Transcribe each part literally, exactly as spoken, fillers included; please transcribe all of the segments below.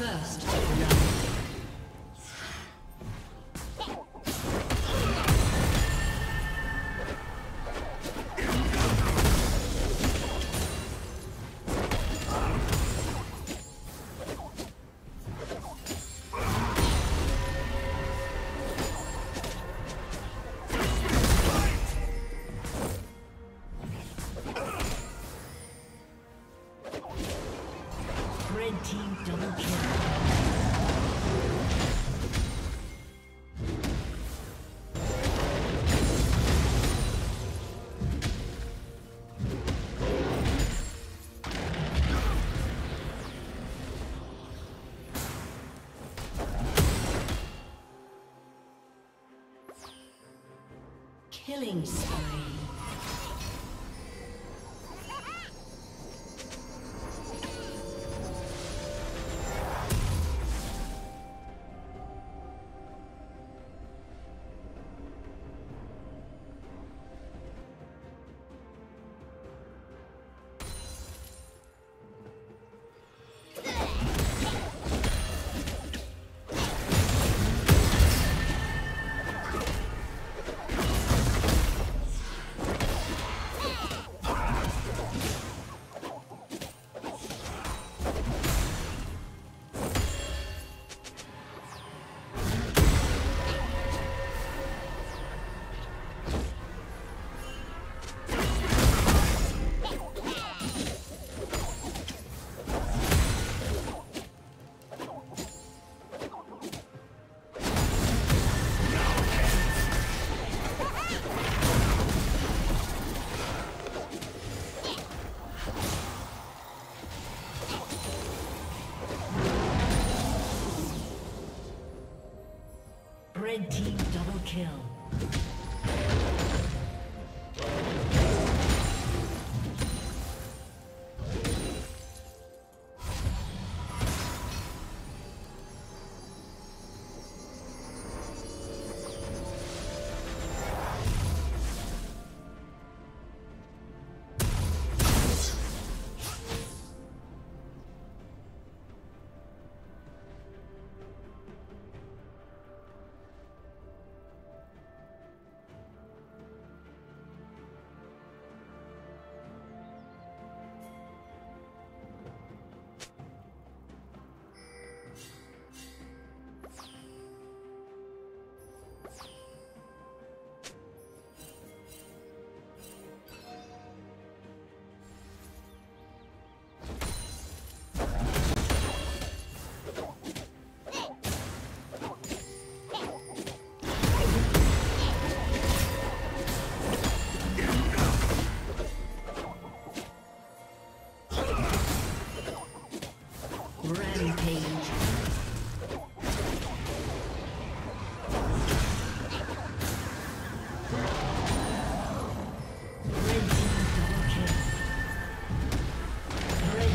First love. Killing spree. Red team double kill. The red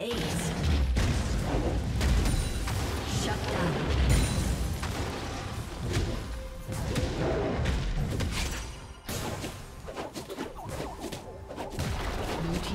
Ace. Shut down.